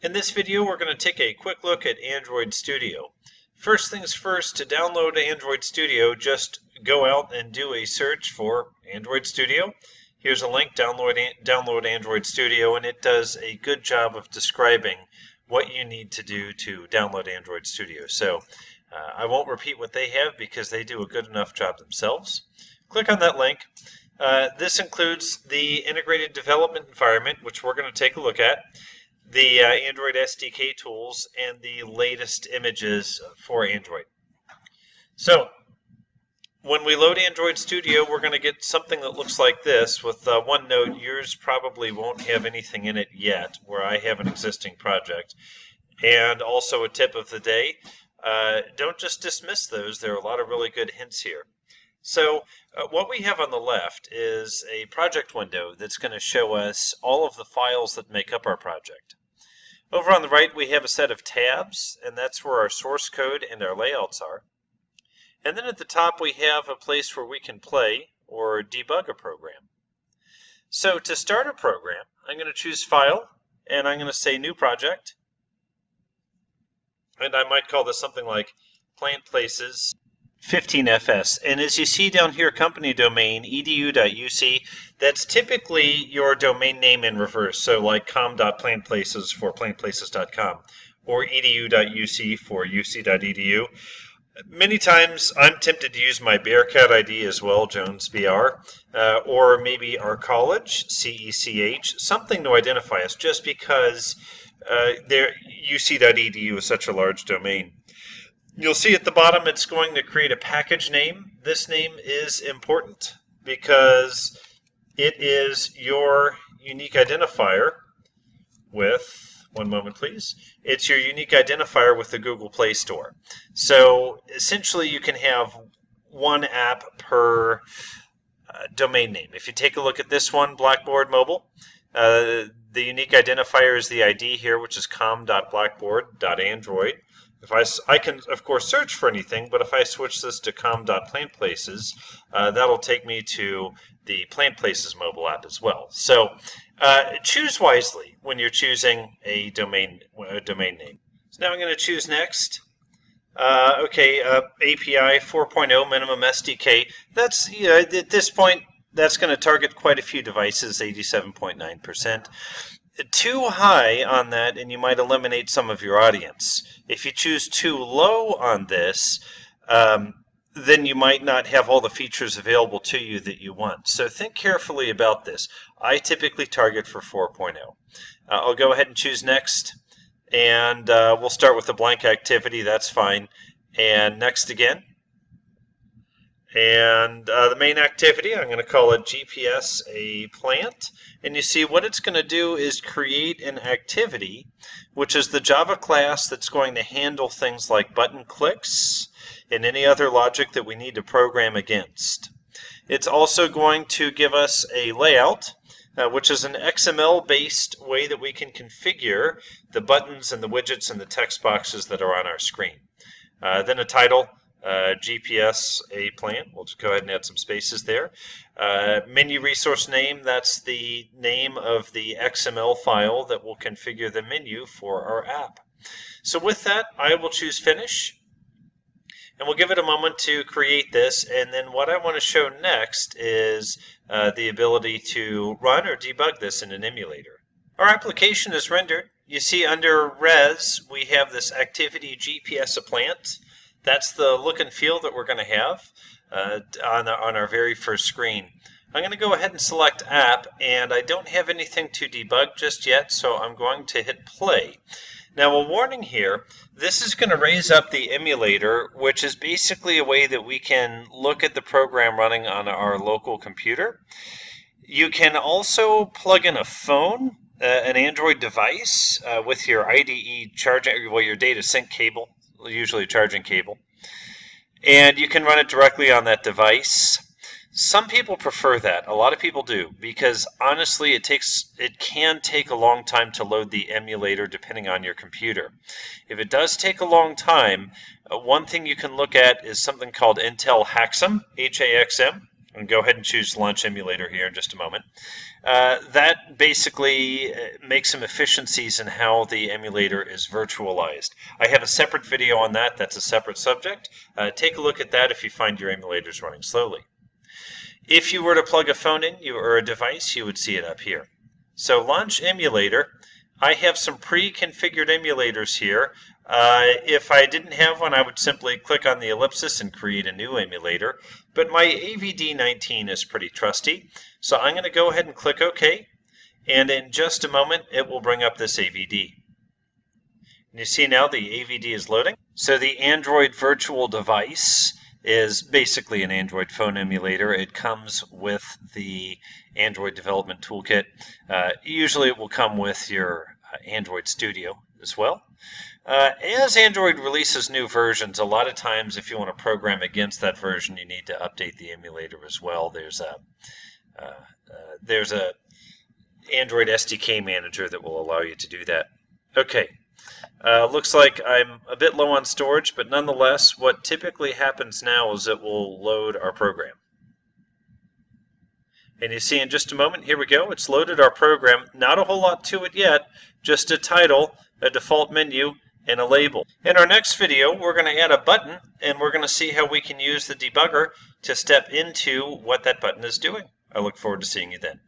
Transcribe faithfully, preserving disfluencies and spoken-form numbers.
In this video, we're going to take a quick look at Android Studio. First things first, to download Android Studio, just go out and do a search for Android Studio. Here's a link, download, download Android Studio, and it does a good job of describing what you need to do to download Android Studio. So uh, I won't repeat what they have because they do a good enough job themselves. Click on that link. Uh, this includes the integrated development environment, which we're going to take a look at, the uh, Android S D K tools, and the latest images for Android. So when we load Android Studio, we're going to get something that looks like this with uh, OneNote. Yours probably won't have anything in it yet, where I have an existing project. And also a tip of the day, uh, don't just dismiss those. There are a lot of really good hints here. So uh, what we have on the left is a project window that's going to show us all of the files that make up our project. Over on the right, we have a set of tabs, and that's where our source code and our layouts are. And then at the top, we have a place where we can play or debug a program. So to start a program, I'm going to choose File, and I'm going to say New Project. And I might call this something like Plant Places fifteen F S, and as you see down here, company domain edu.uc, that's typically your domain name in reverse, so like com.plantplaces for plant places dot com or edu.uc for u c dot e d u. Many times I'm tempted to use my Bearcat I D as well, Jones B R, uh, or maybe our college, C E C H, something to identify us, just because uh, there u c dot e d u is such a large domain. You'll see at the bottom it's going to create a package name. This name is important because it is your unique identifier with, one moment please, it's your unique identifier with the Google Play Store. So essentially you can have one app per uh, domain name. If you take a look at this one, Blackboard Mobile, uh, the unique identifier is the I D here, which is com.blackboard.android. If I, I can, of course, search for anything, but if I switch this to com.plantplaces, uh, that'll take me to the Plant Places mobile app as well. So uh, choose wisely when you're choosing a domain, a domain name. So now I'm going to choose Next. Uh, okay, uh, A P I four point oh minimum S D K. That's, you know, at this point, that's going to target quite a few devices, eighty-seven point nine percent. Too high on that, and you might eliminate some of your audience. If you choose too low on this, um, then you might not have all the features available to you that you want. So think carefully about this. I typically target for four point oh. Uh, I'll go ahead and choose Next, and uh, we'll start with a blank activity. That's fine. And Next again. And uh, the main activity, I'm going to call it G P S a plant. And you see what it's going to do is create an activity, which is the Java class that's going to handle things like button clicks and any other logic that we need to program against. It's also going to give us a layout, uh, which is an X M L-based way that we can configure the buttons and the widgets and the text boxes that are on our screen. Uh, then a title. Uh, G P S a plant. We'll just go ahead and add some spaces there. Uh, menu resource name, that's the name of the X M L file that will configure the menu for our app. So with that, I will choose Finish, and we'll give it a moment to create this, and then what I want to show next is uh, the ability to run or debug this in an emulator. Our application is rendered. You see under Res, we have this activity G P S a plant. That's the look and feel that we're going to have uh, on, the, on our very first screen. I'm going to go ahead and select App, and I don't have anything to debug just yet, so I'm going to hit Play. Now, a warning here, this is going to raise up the emulator, which is basically a way that we can look at the program running on our local computer. You can also plug in a phone, uh, an Android device, uh, with your I D E charging, well, your data sync cable. Usually a charging cable, and you can run it directly on that device. Some people prefer that. A lot of people do, because honestly it takes it can take a long time to load the emulator depending on your computer. If it does take a long time, uh, one thing you can look at is something called Intel H A X M, H A X M. I'm going to go ahead and choose Launch Emulator here in just a moment. Uh, that basically makes some efficiencies in how the emulator is virtualized. I have a separate video on that. That's a separate subject. Uh, take a look at that if you find your emulators running slowly. If you were to plug a phone in you, or a device, you would see it up here. So Launch Emulator. I have some pre-configured emulators here. Uh, if I didn't have one, I would simply click on the ellipsis and create a new emulator. But my A V D nineteen is pretty trusty, so I'm going to go ahead and click OK. And in just a moment, it will bring up this A V D. And you see now the A V D is loading. So the Android Virtual Device is basically an Android phone emulator. It comes with the Android Development Toolkit. Uh, usually it will come with your uh, Android Studio as well. Uh, as Android releases new versions, a lot of times if you want to program against that version, you need to update the emulator as well. There's a uh, uh, there's a Android S D K manager that will allow you to do that. Okay, uh, looks like I'm a bit low on storage, but nonetheless, what typically happens now is it will load our program. And you see in just a moment, here we go, it's loaded our program. Not a whole lot to it yet, just a title, a default menu, and a label. In our next video, we're going to add a button, and we're going to see how we can use the debugger to step into what that button is doing. I look forward to seeing you then.